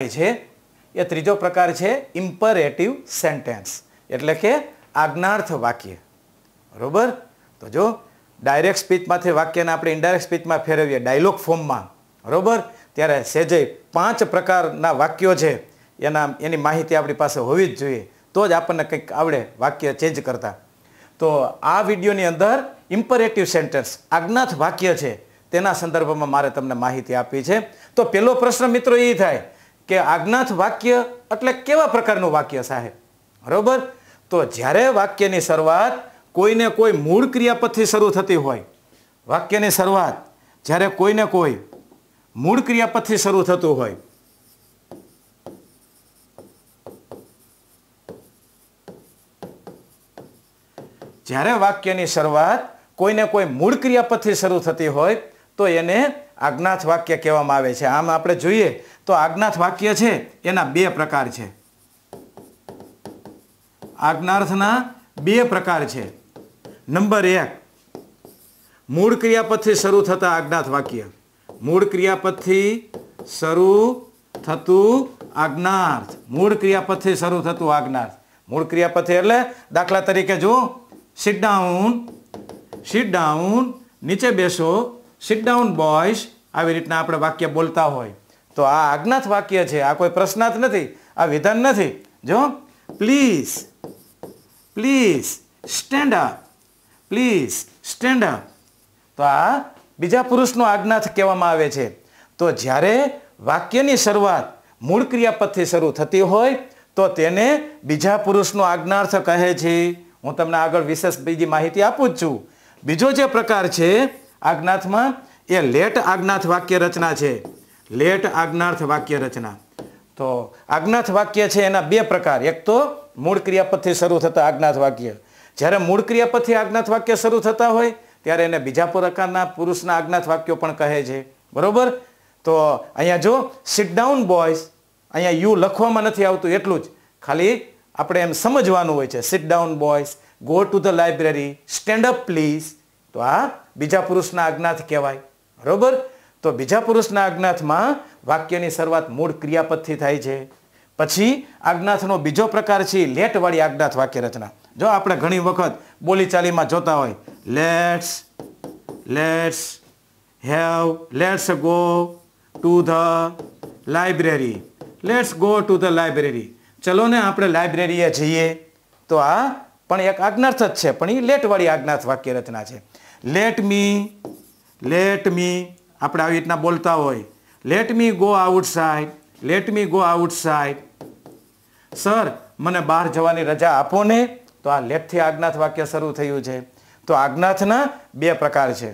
ત્રીજો પ્રકાર છે ઇમ્પરેટિવ સેન્ટેન્સ એટલે કે આજ્ઞાર્થ વાક્ય, બરોબર? તો જો ડાયરેક્ટ સ્પીચમાંથી વાક્યને આપણે ઇનડાયરેક્ટ સ્પીચમાં ફેરવીએ ડાયલોગ ફોર્મમાં, બરોબર, ત્યારે સેજે 5 પ્રકારના વાક્યો છે એની માહિતી આપણી પાસે હોવી જ જોઈએ, તો જ આપણને કંઈક આવડે વાક્ય ચેન્જ કરતા. તો આ વિડીયોની અંદર ઇમ્પરેટિવ સેન્ટેન્સ આજ્ઞાર્થ વાક્ય છે તેના સંદર્ભમાં મારે તમને માહિતી આપી છે. તો પહેલો પ્રશ્ન મિત્રો એ થાય કે આજ્ઞાર્થ વાક્ય એટલે કેવા પ્રકારનું વાક્ય સાહેબ, બરોબર? તો જ્યારે વાક્યની શરૂઆત કોઈને કોઈ મૂળ ક્રિયાપદથી શરૂ થતી હોય, વાક્યની શરૂઆત જ્યારે કોઈને કોઈ મૂળ ક્રિયાપદથી શરૂ થતું હોય, જ્યારે વાક્યની શરૂઆત કોઈને કોઈ મૂળ ક્રિયાપદથી શરૂ થતી હોય તો એને આજ્ઞાર્થ વાક્ય કહેવામાં આવે છે. આમ આપણે જોઈએ તો આજ્ઞાર્થ વાક્ય છે એના 2 પ્રકાર છે. આજ્ઞાર્થના 2 પ્રકાર છે. નંબર 1, મૂળ ક્રિયાપદથી શરૂ થતા આજ્ઞાર્થ વાક્ય, મૂળ ક્રિયાપદથી શરૂ થતું આજ્ઞાર્થ, મૂળ ક્રિયાપદથી શરૂ થતું આજ્ઞાર્થ. મૂળ ક્રિયાપદથી એટલે દાખલા તરીકે જો સિટ ડાઉન, સિટ ડાઉન, નીચે બેસો, સિટ ડાઉન બોયઝ, આવી રીતના આપણે વાક્ય બોલતા હોય તો આ આજ્ઞાર્થ વાક્ય છે. આ કોઈ પ્રશ્નાર્થ નથી, આ વિધાન નથી. જો please, please stand up, please stand up, તો આ બીજા પુરુષનો આજ્ઞાર્થ કહેવામાં આવે છે. તો જ્યારે વાક્યની શરૂઆત મૂળ ક્રિયાપદથી શરૂ થતી હોય તો તેને બીજા પુરુષનો આજ્ઞાર્થ કહે છે. હું તમને આગળ વિશેષ બીજી માહિતી આપું જ છું. બીજો જે પ્રકાર છે આજ્ઞાર્થમાં એ લેટ આજ્ઞાર્થ વાક્ય રચના છે. લેટ આજ્ઞાર્થ વાક્ય રચના, તો આજ્ઞાર્થ વાક્ય છે એના 2 પ્રકાર. એક તો મૂળ ક્રિયાપદથી શરૂ થતા આજ્ઞાર્થ વાક્ય, જ્યારે મૂળ ક્રિયાપદથી આજ્ઞાર્થ વાક્ય શરૂ થતા હોય ત્યારે એને બીજા પ્રકારના પુરુષના આજ્ઞાર્થ વાક્યો પણ કહે છે, બરોબર? તો અહીંયા જો સિટ ડાઉન બોયઝ, અહીંયા યુ લખવામાં નથી આવતું, એટલું જ ખાલી આપણે એમ સમજવાનું હોય છે. Sit down boys, go to the library, stand up please, તો આ બીજા પુરુષના આજ્ઞાર્થ કહેવાય, બરોબર? તો બીજા પુરુષના આજ્ઞાર્થમાં વાક્યની શરૂઆત મૂળ ક્રિયાપદથી થાય છે. પછી આજ્ઞાર્થનો બીજો પ્રકાર છે લેટવાળી આજ્ઞાર્થ વાક્ય રચના. જો આપણે ઘણી વખત બોલીચાલીમાં જોતા હોય let's have, let's go to the library, let's go to the library, ચલો ને આપણે લાઇબ્રેરીએ જઈએ, તો આ પણ એક આજ્ઞાર્થ જ છે, પણ એ લેટવાળી આજ્ઞાર્થ વાક્ય રચના છે. લેટ મી, લેટ મી, આપણે આવી રીતના બોલતા હોય let me go outside, let me go outside, sir મને બહાર જવાની રજા આપો ને, તો આ લેટથી આજ્ઞાર્થ વાક્ય શરૂ થયું છે. તો આજ્ઞાર્થના 2 પ્રકાર છે.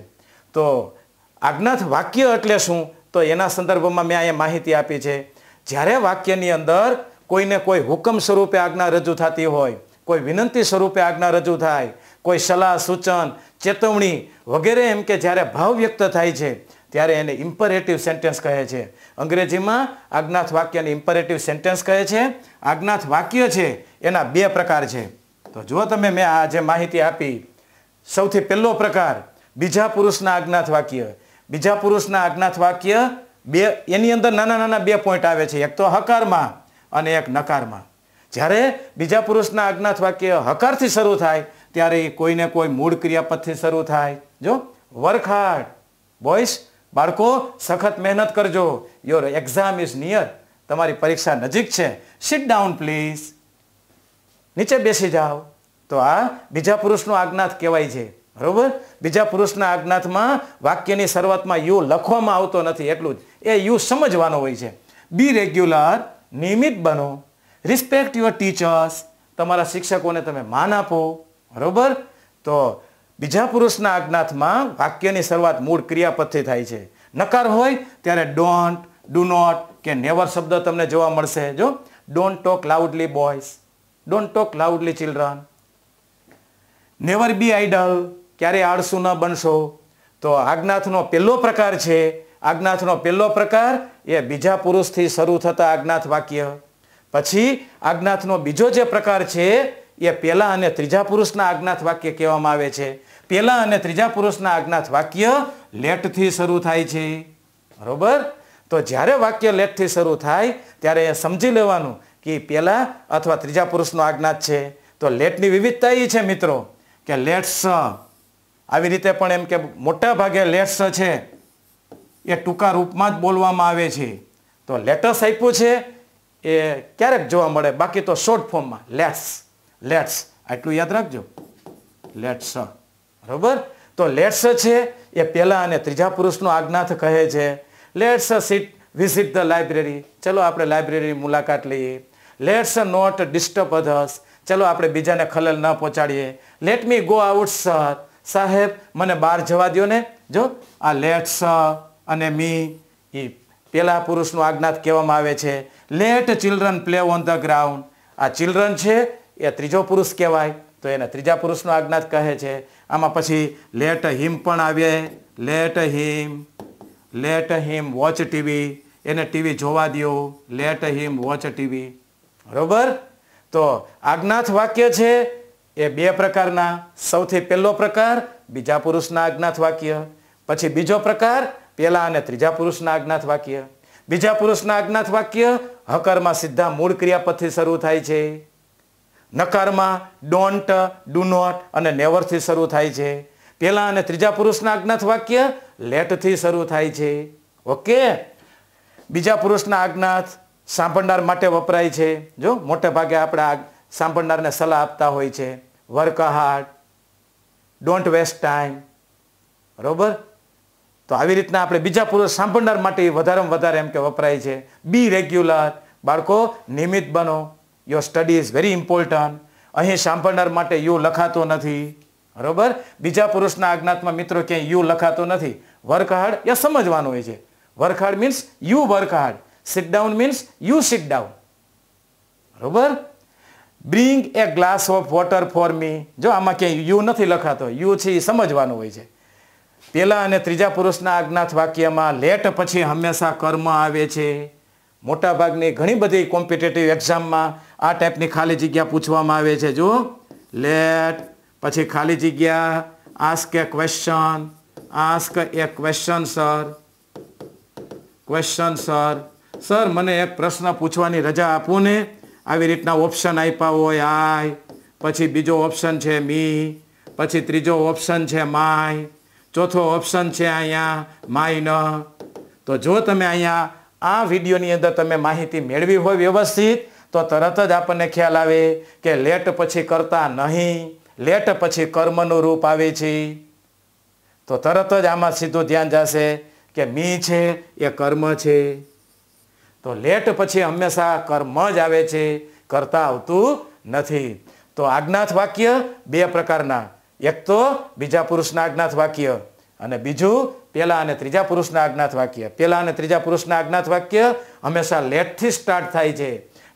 તો આજ્ઞાર્થ વાક્ય એટલે શું, તો એના સંદર્ભમાં મેં અહીંયા માહિતી આપી છે. જ્યારે વાક્યની અંદર કોઈને કોઈ હુકમ સ્વરૂપે આજ્ઞા રજૂ થતી હોય, કોઈ વિનંતી સ્વરૂપે આજ્ઞા રજૂ થાય, કોઈ સલાહ સૂચન ચેતવણી વગેરે, એમ કે જ્યારે ભાવ વ્યક્ત થાય છે ત્યારે એને ઇમ્પરેટિવ સેન્ટેન્સ કહે છે. અંગ્રેજીમાં આજ્ઞાર્થ વાક્યને ઇમ્પરેટિવ સેન્ટેન્સ કહે છે. આજ્ઞાર્થ વાક્ય છે એના 2 પ્રકાર છે. તો જુઓ તમે મેં આ જે માહિતી આપી, સૌથી પહેલો પ્રકાર બીજા પુરુષના આજ્ઞાર્થ વાક્ય. બીજા પુરુષના આજ્ઞાર્થ વાક્ય 2, એની અંદર નાના નાના 2 પોઈન્ટ આવે છે, એક તો હકારમાં અને એક નકારમાં. જ્યારે બીજા પુરુષના આજ્ઞાર્થ વાક્ય હકારથી શરૂ થાય ત્યારે એ કોઈને કોઈ મૂળ ક્રિયાપદથી શરૂ થાય. જો વર્ક હાર્ડ બોયસ, બાળકો સખત મહેનત કરજો, યોર એક્ઝામ ઇઝ નિયર, તમારી પરીક્ષા નજીક છે, સિટ ડાઉન પ્લીઝ, નીચે બેસી જાઓ, તો આ બીજા પુરુષનો આજ્ઞાર્થ કહેવાય છે, બરોબર? બીજા પુરુષના આજ્ઞાર્થમાં વાક્યની શરૂઆતમાં યુ લખવામાં આવતો નથી, એટલું જ એ યુ સમજવાનો હોય છે. બી રેગ્યુલર, નિયમિત બનો, રિસ્પેક્ટ યુઅર ટીચર્સ, તમારા શિક્ષકોને તમે માન આપો, બરોબર? તો બીજા પુરુષના આજ્ઞાર્થમાં વાક્યની શરૂઆત મૂળ ક્રિયાપદથી થાય છે. નકાર હોય ત્યારે ડોન્ટ, ડુ નોટ કે નેવર શબ્દ તમને જોવા મળશે. જો don't talk loudly boys, don't talk loudly children, never be idle, ક્યારેય આળસુ ન બનશો. તો આજ્ઞાર્થનો પહેલો પ્રકાર છે. આજ્ઞાર્થનો પહેલો પ્રકાર એ બીજા પુરુષથી શરૂ થતા આજ્ઞાર્થ વાક્ય. પછી આજ્ઞાર્થનો બીજો જે પ્રકાર છે એ પહેલા અને ત્રીજા પુરુષના આજ્ઞાર્થ વાક્ય કહેવામાં આવે છે. પહેલા અને ત્રીજા પુરુષના આજ્ઞાર્થ વાક્ય લેટથી શરૂ થાય છે, બરોબર? तो જ્યારે વાક્ય લેટથી શરૂ થાય ત્યારે એ સમજી લેવાનું કે પહેલા અથવા ત્રીજા પુરુષનો આજ્ઞા છે તો લેટની વિવિધતા એ છે મિત્રો કે લેટ્સ આવી રીતે પણ એમ કે મોટા ભાગે લેટ્સ છે એ ટૂંકા રૂપમાં જ બોલવામાં આવે છે તો લેટસ આપ્યું છે એ ક્યારેક જોવા મળે બાકી તો શોર્ટ ફોર્મમાં લેટ્સ લેટ્સ આટલું યાદ રાખજો લેટ્સ બરાબર तो लेट्स है ये पहला अने त्रीजा पुरुषनो आज्ञार्थ कहे छे let's seat visit the library चलो आपणे लाइब्रेरी मुलाकात लीए लेट्स नॉट डिस्टर्ब अधर्स चलो आपणे बीजाने खलल न पहोंचाड़ीए let me go out sir साहेब मने बहार जवा द्यो ने जो आ लेट्स अने मी ई पहला पुरुषनो आज्ञार्थ कहेवामां आवे छे let children play on the ground आ चिल्ड्रन छे ए त्रीजो पुरुष कहेवाय तो एने त्रीजा पुरुषनो आज्ञार्थ कहे छे आमा पछी लेट हिम पण आवे लेट हिम वॉच टीवी एने टीवी जोवा दियो लेट हिम वॉच टीवी बराबर तो आज्ञार्थ वाक्य छे ए बे प्रकारना सौथी पहेलो प्रकार बीजा पुरुषना आज्ञार्थ वाक्य पछी बीजो प्रकार पहेला अने त्रीजा पुरुषना आज्ञार्थ वाक्य बीजा पुरुषना आज्ञार्थ वाक्य हकरमां सीधा मूळ क्रियापदथी शरू थाय छे नकार में डोंट डू नॉट अने नेवर थी शुरू थाय छे पहला अने त्रीजा पुरुषना आज्ञार्थ वाक्य लेट थी शुरू थाय छे ओके बीजा पुरुषना आज्ञार्थ सांभळनार माटे वपराय छे जो मोटे भागे आपणे सांभळनारने सलाह आपता होय छे work hard don't waste time बरोबर तो आवी रीतना आपणे बीजा पुरुष सांभळनार माटे वधारेमां वधारे एम के वपराय छे बी रेग्युलर बाळको नियमित बनो your study is very important अहीं सांभळनार माटे यू लखातो नथी बरोबर बीजा पुरुषना आज्ञार्थमां मित्रों के यू लखातो नथी वर्क हार्ड या समजवानुं होय छे work hard means you work hard sit down means you sit down बरोबर bring a glass of water for me जो आमां के यू नथी लखातो यू छे समजवानुं होय छे पहेला अने त्रीजा पुरुषना आज्ञार्थ वाक्यमां लेट पछी हमेशा कर्म आवे छे मोटा भागनी घणी बधी कॉम्पिटिटिव एक्जाम में आ टाइपनी खाली जग्या पूछवामां आवे छे जो लेट पछी खाली जग्या ask a question sir sir मने एक प्रश्न पूछवानी रजा आपो ने आवी रीतना ऑप्शन आप्या होय आय पछी बीजो ऑप्शन छे मी पछी त्रीजो ऑप्शन छे माय चौथो ऑप्शन छे अहींया माइन तो जो तमे अहींया आ वीडियोनी अंदर तमे माहिती मेळवी होय व्यवस्थित तो तरत ज आपने ख्याल आवे के लेट पछी करता नहीं लेट पछी कर्मनुं रूप आवे छे तो तरत ज आमां सीधुं ध्यान जाशे के मी छे ए कर्म छे तो लेट पछी हमेशा कर्म ज आवे छे करता आवतुं नथी तो आज्ञार्थ वाक्य बे प्रकारना एक तो बीजा पुरुषना आज्ञार्थ वाक्य अने बीजू पहला अने त्रीजा पुरुषना आज्ञार्थ वाक्य पहला अने त्रीजा पुरुषना आज्ञार्थ वाक्य हमेशा लेट थी स्टार्ट थाय छे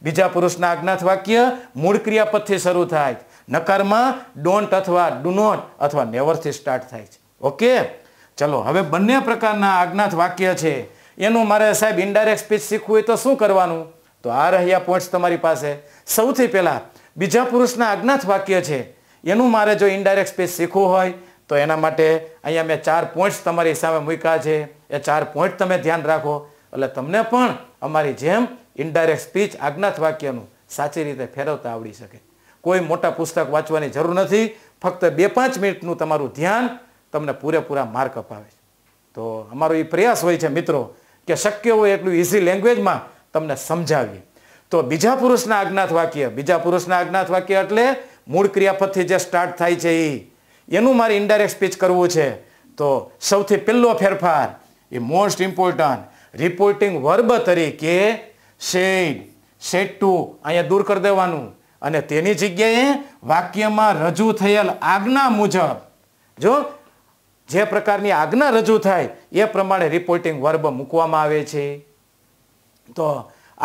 बीजा पुरुषना आज्ञार्थ वाक्य मूळ क्रियापदथी शरू थाय नकाરમાં डोंट अथवा डू नॉट अथवा नेवर थी स्टार्ट थाय छे ओके चलो हवे બંને પ્રકારના आज्ञार्थ वाक्य छे एनु मारे साहेब इनडायरेक्ट स्पीच શીખવું હોય તો શું કરવાનું તો આ રહ્યા પોઈન્ટ્સ તમારી પાસે સૌથી પહેલા બીજા પુરુષના आज्ञार्थ वाक्य छे એનું મારે જો ઇનડાયરેક્ટ સ્પીચ શીખવું હોય तो एना माटे अहींया मैं 4 पॉइंट्स तमारी सामे मूक्या छे ए 4 पॉइंट तमे ध्यान राखो एटले तमने पण अमारी जेम इनडायरेक्ट स्पीच आज्ञार्थ वाक्यनुं साची रीते फेरवता आवडी शके कोई मोटा पुस्तक वाँचवानी जरूर नथी फक्त 2-5 मिनिटनुं तमारुं ध्यान तमने पूरेपूरा मार्क अपावे तो अमारो ए प्रयास होय छे मित्रों के शक्य होय एटलुं ईझी लेंग्वेजमां तमने समजावीए तो बीजा पुरुषना आज्ञार्थ वाक्य एटले मूळ क्रियापदथी जे स्टार्ट थाय छे ए एनु मारे इनडायरेक्ट स्पीच करवू छे तो सौथी पहेलो फेरफार ए मोस्ट इम्पोर्टंट रिपोर्टिंग वर्ब तरीके सेड सेड टू अहींया दूर कर देवानुं अने तेनी जग्याए वाक्यमां रजू थयेल आज्ञा मुजब जो जे प्रकारनी आज्ञा रजू थाय ए प्रमाणे रिपोर्टिंग वर्ब मूकवामां आवे छे तो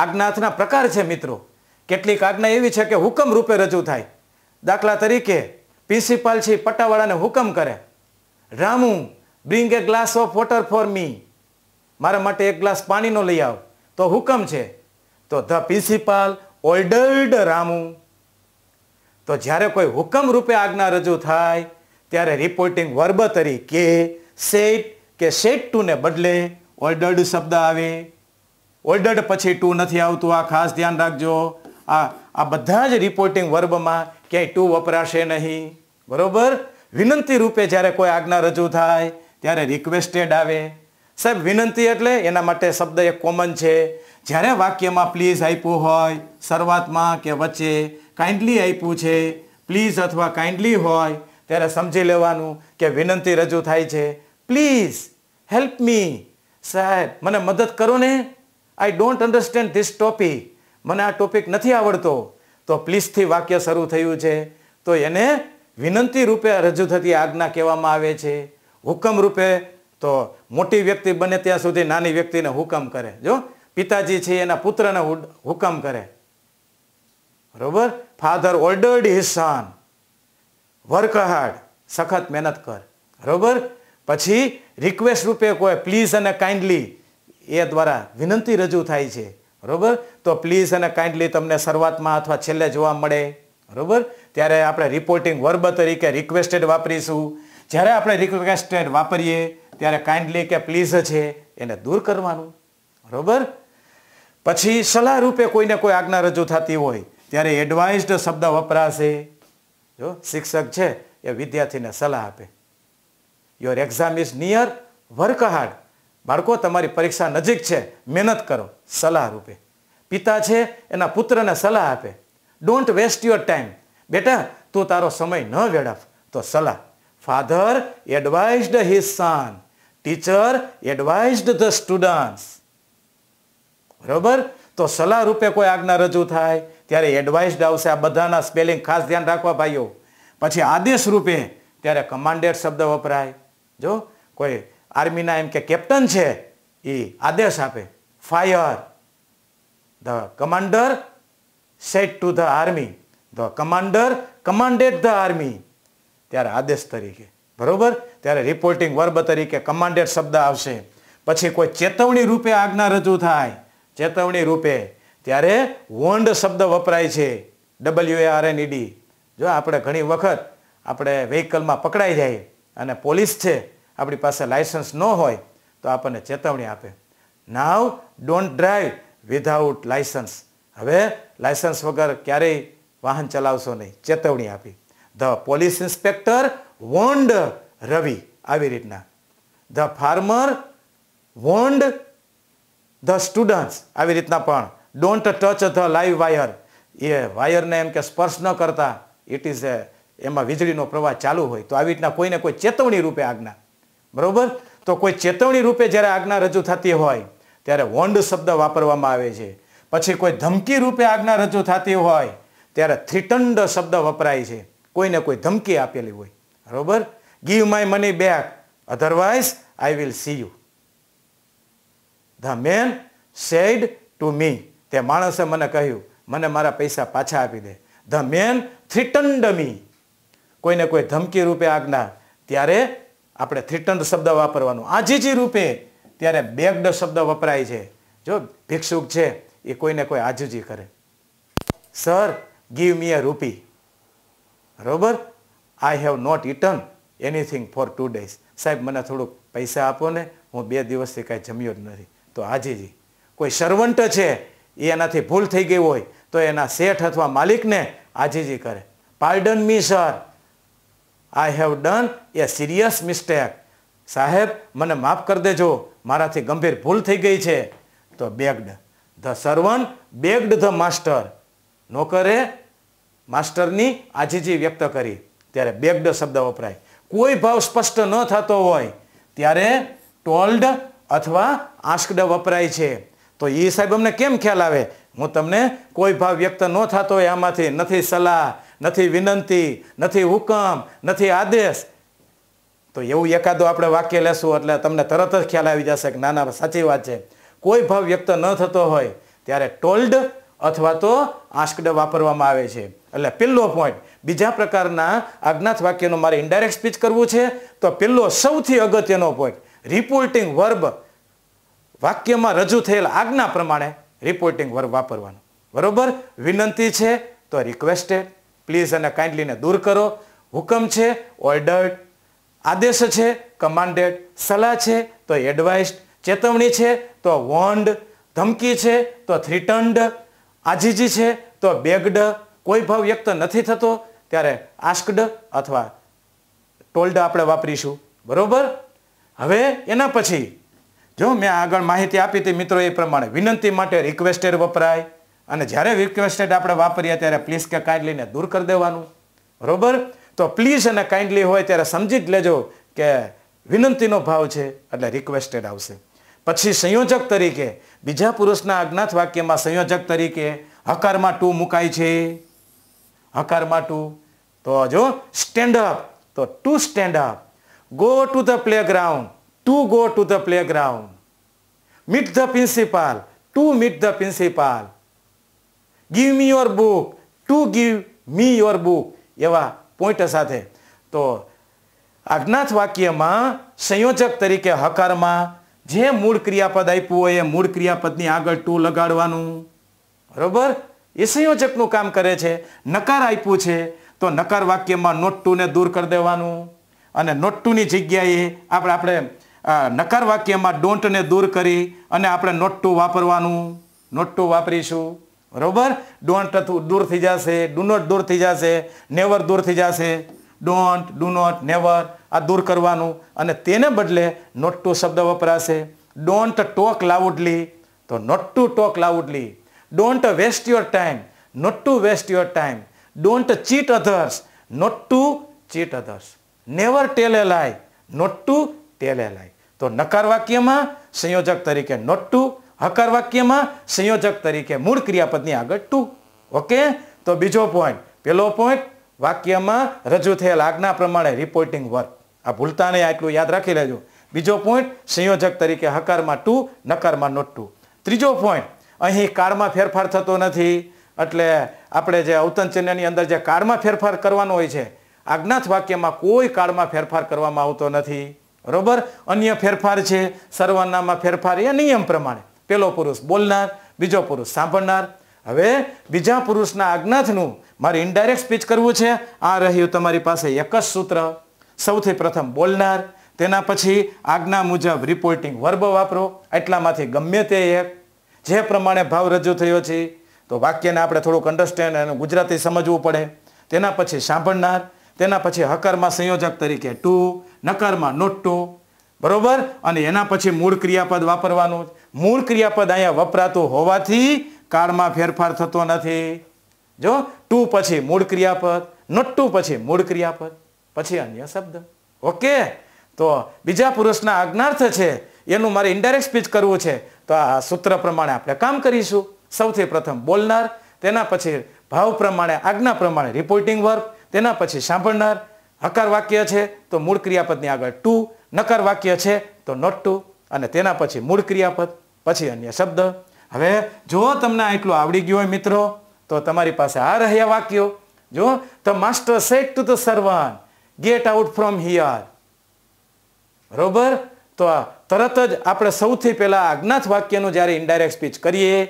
आज्ञार्थना प्रकार छे मित्रों केटलीक आज्ञा एवी छे के हुकम रूपे रजू थाय दाखला तरीके प्रिंसिपल छे पटावाड़ा ने हुकम करे Ramu bring a glass of water for me मारा माटे एक ग्लास पानी नो लई आओ तो हुकम छे तो ध प्रिंसिपल ऑर्डर्ड रामू तो ज्यारे कोई हुकम रूपे आज्ञा रजू थाय त्यारे रिपोर्टिंग वर्ब तरीके सेड के सेड टू ने बदले ऑर्डर्ड शब्द आवे ઓર્ડર્ડ પછી ટુ નથી આવતું, આ ખાસ ધ્યાન રાખજો। આ બધા જ રિપોર્ટિંગ વર્બમાં ક્યાંય ટુ વપરાશે નહીં, બરોબર। વિનંતી રૂપે જ્યારે કોઈ આજ્ઞા રજૂ થાય ત્યારે રિક્વેસ્ટેડ આવે, સાહેબ વિનંતી એટલે એના માટે શબ્દ એક કોમન છે। જ્યારે વાક્યમાં પ્લીઝ આપ્યું હોય શરૂઆતમાં કે વચ્ચે, કાઇન્ડલી આપ્યું છે, પ્લીઝ અથવા કાઇન્ડલી હોય ત્યારે સમજી લેવાનું કે વિનંતી રજૂ થાય છે। પ્લીઝ હેલ્પ મી, સાહેબ મને મદદ કરો ને, I don't understand this topic, મને આ ટોપિક નથી આવડતો। તો પ્લીઝથી વાક્ય શરૂ થયું છે તો એને વિનંતી રૂપે રજૂ થતી આજ્ઞા કહેવામાં આવે છે। હુકમ રૂપે તો મોટી વ્યક્તિ બને ત્યાં સુધી નાની વ્યક્તિને હુકમ કરે, જો પિતાજી છે એના પુત્રને હુકમ કરે, બરોબર। Father ordered his son, work hard, સખત મહેનત કર, બરોબર। પછી રિક્વેસ્ટ રૂપે કોઈ પ્લીઝ અને કાઇન્ડલી એ દ્વારા વિનંતી રજૂ થાય છે, બરોબર। તો પ્લીઝ અને કાઇન્ડલી તમને શરૂઆતમાં અથવા છેલ્લે જોવા મળે, બરોબર। ત્યારે આપણે રિપોર્ટિંગ વર્બ તરીકે રિક્વેસ્ટેડ વાપરીશું। જ્યારે આપણે રિક્વેસ્ટેડ વાપરીએ ત્યારે કાઇન્ડલી કે પ્લીઝ છે એને દૂર કરવાનું, બરોબર। પછી સલાહ રૂપે કોઈને કોઈ આજ્ઞા રજૂ થતી હોય ત્યારે એડવાઇઝડ શબ્દ વપરાશે। જો શિક્ષક છે એ વિદ્યાર્થીને સલાહ આપે, your exam is near, work hard, બાળકો તમારી પરીક્ષા નજીક છે, મહેનત કરો, સલાહ રૂપે। પિતા છે એના પુત્રને સલાહ આપે, ડોન્ટ વેસ્ટ યોર ટાઈમ, બેટા તું તારો સમય ન વેડફ, તો સલાહ। Father advised his son, teacher advised the students, બરોબર। તો સલાહ રૂપે કોઈ આજ્ઞા રજૂ થાય ત્યારે એડવાઇઝડ આવશે। આ બધાના સ્પેલિંગ ખાસ ધ્યાન રાખવા ભાઈઓ। પછી આદેશ રૂપે ત્યારે કમાન્ડેડ શબ્દ વપરાય। જો કોઈ આર્મીના એમ કે કેપ્ટન છે એ આદેશ આપે, fire, the commander said to the army, the commander commanded the army, ત્યારે આદેશ તરીકે, બરોબર। ત્યારે રિપોર્ટિંગ વર્બ તરીકે કમાન્ડેડ શબ્દ આવશે। પછી કોઈ ચેતવણી રૂપે આજ્ઞા રજૂ થાય, ચેતવણી રૂપે ત્યારે વોર્ન્ડ શબ્દ વપરાય છે, WARNED। જો આપણે ઘણી વખત આપણે વ્હીકલમાં પકડાઈ જાય અને પોલીસ છે આપણી પાસે લાયસન્સ ન હોય તો આપણને ચેતવણી આપે, now don't drive without licence, હવે લાયસન્સ વગર ક્યારેય વાહન ચલાવશો નહીં, ચેતવણી આપી। The police inspector warned Ravi, આવી રીતના। The farmer warned the students, આવી રીતના। પણ don't touch the live wire, એ વાયરને એમ કે સ્પર્શ ન કરતા, ઇટ ઇઝ એ, એમાં વીજળીનો પ્રવાહ ચાલુ હોય, તો આવી રીતના કોઈને કોઈ ચેતવણી રૂપે આજ્ઞા, બરોબર। તો કોઈ ચેતવણી રૂપે જ્યારે આજ્ઞા રજૂ થતી હોય ત્યારે વોર્ન્ડ શબ્દ વાપરવામાં આવે છે। પછી કોઈ ધમકી રૂપે આજ્ઞા રજૂ થતી હોય ત્યારે થ્રીટન્ડ શબ્દ વપરાય છે, કોઈને કોઈ ધમકી આપેલી હોય, બરોબર। Give my money back otherwise I will see you, the man said to me, તે માણસે મને કહ્યું મને મારા પૈસા પાછા આપી દે, ધ મેન થ્રીટન્ડ મી, કોઈને કોઈ ધમકી રૂપે આજ્ઞા ત્યારે આપણે થ્રીટન્ડ શબ્દ વાપરવાનો। આજીજી રૂપે ત્યારે બેગ્ડ શબ્દ વપરાય છે। જો ભિક્ષુક છે એ કોઈને કોઈ આજીજી કરે, sir give me a rupee, બરોબર, I have not eaten anything for 2 days, સાહેબ મને થોડુંક પૈસા આપો ને, હું 2 દિવસથી કાંઈ જમ્યો જ નથી, તો આજીજી। કોઈ સર્વન્ટ છે એનાથી ભૂલ થઈ ગઈ હોય તો એના શેઠ અથવા માલિકને આજીજી કરે, pardon me sir, I have done a serious mistake, સાહેબ મને માફ કરી દેજો મારાથી ગંભીર ભૂલ થઈ ગઈ છે, તો begged. The servant begged the master, નોકરે માસ્ટરની આજીજી વ્યક્ત કરી ત્યારે બેગ્ડ શબ્દ વપરાય। કોઈ ભાવ સ્પષ્ટ ન થતો હોય ત્યારે ટોલ્ડ અથવા આસ્ક્ડ વપરાય છે। તો એ સાહેબ અમને કેમ ખ્યાલ આવે, હું તમને કોઈ ભાવ વ્યક્ત ન થતો હોય આમાંથી, નથી સલાહ, નથી વિનંતી, નથી હુકમ, નથી આદેશ, તો એવું એકાદો આપણે વાક્ય લેશું એટલે તમને તરત જ ખ્યાલ આવી જશે કે ના ના સાચી વાત છે, કોઈ ભાવ વ્યક્ત ન થતો હોય ત્યારે ટોલ્ડ અથવા તો આસ્ક્ડ વાપરવામાં આવે છે। એટલે પહેલો પોઈન્ટ, બીજા પ્રકારના આજ્ઞાર્થ વાક્યનો મારે ઇન્ડાયરેક્ટ સ્પીચ કરવું છે તો પહેલો સૌથી અગત્યનો પોઈન્ટ, રિપોર્ટિંગ વર્બ વાક્યમાં રજૂ થયેલ આજ્ઞા પ્રમાણે રિપોર્ટિંગ વર્બ વાપરવાનો, બરોબર। વિનંતી છે તો રિક્વેસ્ટેડ, પ્લીઝ અને કાઇન્ડલીને દૂર કરો। હુકમ છે ઓર્ડર્ડ, આદેશ છે કમાન્ડેડ, સલાહ છે તો એડવાઇઝડ, ચેતવણી છે તો વોર્ન્ડ, धमकी है तो थ्रीटन्ड, आजीजी है तो बेग्ड, कोई भाव व्यक्त नहीं थतो त्यारे आस्कड अथवा टोल्ड आपणे वापरीशुं। बरोबर। हवे एना पछी जो मैं आगळ माहिती आपी हती मित्रों ए प्रमाणे विनंती माटे रिक्वेस्टेड वपराय अने ज्यारे रिक्वेस्टेड आपणे वापरीए त्यारे प्लीज के काइंडली ने दूर कर देवानुं। बरोबर। तो प्लीज अने काइंडली होय त्यारे समजी ज लेजो के विनंतीनो भाव छे एटले रिक्वेस्टेड आवशे। पछी संयोजक तरीके बीजा पुरुषना अज्ञात वाक्यमां संयोजक तरीके हकारमा टू मुकाय छे। हकारमा टू तो जो स्टेन्ड अप तो to stand up, go to the playground to go to the playground, meet the principal to meet the principal, give me your book to give me your book एवा point साथे तो अज्ञात वाक्यमां संयोजक तरीके हकारमा जे मूळ क्रियापद आप्युं होय ए मूळ क्रियापदनी आगळ टू लगाडवानुं। बरोबर। ए संयोजकनुं काम करे छे। नकार आप्युं छे तो नकार वाक्यमां नोट टू ने दूर कर देवानुं अने नोट टू नी जग्याए आपणे आपणे नकार वाक्यमां डोंट ने दूर करी अने आपणे नोट टू वापरवानुं। नोट टू वापरीशुं। बरोबर। डोंट दूर थी जशे, डू नोट दूर थी जशे, नेवर दूर थी जशे। डोंट, डू नॉट, नेवर आ दूर करवानुं अने तेने बदले नॉट टू शब्द वपराशे। डोंट टॉक लाउडली तो not to talk loudly. Don't waste your time, not to waste your time. Don't cheat others, not to cheat others. Never tell a lie, not to tell a लाय। तो नकार वाक्यमां संयोजक तरीके not to, हकार वाक्यमां संयोजक तरीके मूळ क्रियापदनी आगळ टू। ओके। तो बीजो पॉइंट, पेलो पॉइंट वाक्यमां रजू थयेल आज्ञा प्रमाणे रिपोर्टिंग वर्क, आ भूलता नहीं, आटलुं याद राखी लेजो। बीजो पॉइंट संयोजक तरीके हकारमा टू, नकारमा नॉट टू। त्रीजो पॉइंट अहीं काळमां फेरफार थतो नथी एटले आपणे जे अवतन चिन्हनी अंदर जे काळमां फेरफार करवानो होय छे आज्ञात वाक्यमां कोई काळमां फेरफार करवामां आवतो नथी। बरोबर। अन्य फेरफार छे सर्वनामां फेरफार ए नियम प्रमाणे, पेलो पुरुष बोलनार, बीजो पुरुष सांभळनार। हवे बीजा पुरुषना अज्ञातनुं मारे इनडायरेक्ट स्पीच करवुं छे, आ रह्युं तमारी पासे एक ज सूत्र। सौथी प्रथम बोलनार, तेना पछी आज्ञा मुजब रिपोर्टिंग वर्ब वापरो। एटलामांथी गमे ते एक जे प्रमाणे भाव रजू थयो छे तो वाक्यने आपणे थोडुंक अंडरस्टेन्ड अने गुजराती समजवुं पड़े। तेना पछी सांभळनार, तेना पछी हकारमा संयोजक तरीके टू, नकारमा नॉट टू। बरोबर। अने एना पछी मूळ क्रियापद वापरवानुं। मूळ क्रियापद अहींया वपरातुं होवाथी काळमां फेरफार थतो नथी। जो टू पछी मूळ क्रियापद, नॉट टू पछी मूळ क्रियापद, पछी अन्य शब्द। ओके। तो बीजा पुरुषना आज्ञार्थ छे एनुं मारे इनडायरेक्ट स्पीच करवुं छे तो आ सूत्र प्रमाणे आपणे काम करीशुं। सौथी प्रथम बोलनार, तेना पछी भाव प्रमाणे आज्ञा प्रमाणे रिपोर्टिंग वर्ब, तेना पछी सांभळनार। हकार वाक्य छे तो मूळ क्रियापदनी आगळ टू, नकार वाक्य छे तो नॉट टू अने तेना पछी मूळ क्रियापद, पछी अन्य शब्द। हवे जो तमने आटलुं आवडी गयुं होय मित्रो तो तमारी पासे आ रह्या वाक्यो। जो the master said to the servant get out from here. बरोबर। तो तरत ज आपणे सौथी पहेला अज्ञात वाक्यनुं ज्यारे इनडायरेक्ट स्पीच करीए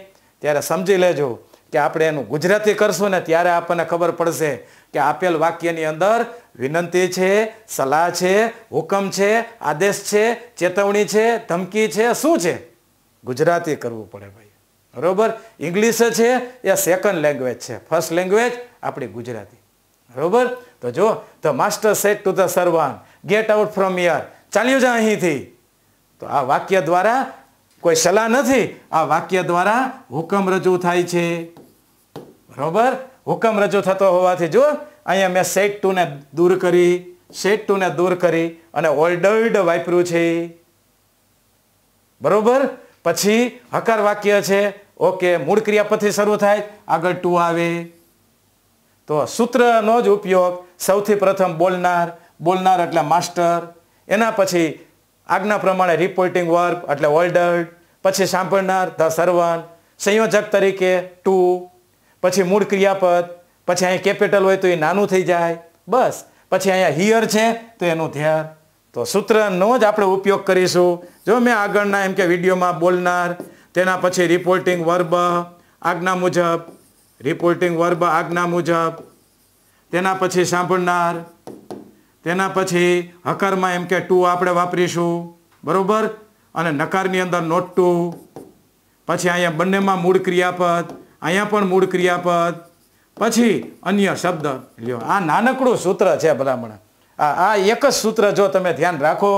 त्यारे समजी लेजो के आपणे एनुं गुजराती करशुं ने त्यारे आपणने खबर पडशे के आपेल वाक्यनी अंदर विनंती छे, सलाह छे, हुकम छे, आदेश छे, चेतवणी छे, धमकी छे, शुं छे। गुजराती करवुं पड़े भाई। बरोबर। इंग्लिश छे या सेकंड लैंग्वेज है, फर्स्ट लैंग्वेज अपनी गुजराती। बरोबर। तो जो the master said to the servant get out from here, चाल्यो जा अहीं थी, तो आ वाक्य द्वारा कोई सलाह नहीं, आ वाक्य द्वारा हुकम रजू थाय छे। बरोबर। हुकम रजू थतो होवाथी जो अहीं मैं सेड टू ने दूर करी, सेड टू ने दूर करी अने ऑर्डर्ड वापरू छे। बरोबर। पछी हकार वाक्य छे, ओके, मूळ क्रियापदथी शरू थाय, आगळ टू आवे। तो सूत्रनो ज उपयोग सौथी प्रथम बोलनार, बोलनार एटले मास्टर, एना पछी आज्ञा प्रमाणे रिपोर्टिंग वर्ब एटले ऑर्डर्ड, पछी सांभळनार द सर्वंट, संयोजक तरीके टू, पछी मूळ क्रियापद, पछी अहीं केपिटल होय तो ए नानुं थई जाय, बस। पछी अहीं हियर छे तो एनुं ध्यान। तो सूत्रनो ज आपणे उपयोग करीशुं। जो मैं आगळना एम के विडियोमां बोलनार, तेना पछी रिपोर्टिंग वर्ब आज्ञा मुजब, रिपोर्टिंग वर्ब आज्ञा मुजब, तेना पछी सांभळनार, तेना पछी हकारमा एम के टू आपणे वापरीशुं। बरोबर। अने नकारनी अंदर नॉट टू, પછી અહીંયા બંનેમાં મૂળ ક્રિયાપદ, અહીંયા પણ મૂળ ક્રિયાપદ, પછી અન્ય શબ્દ લ્યો. આ નાનકડું સૂત્ર છે ભલામણ. આ એક જ સૂત્ર જો તમે ધ્યાન રાખો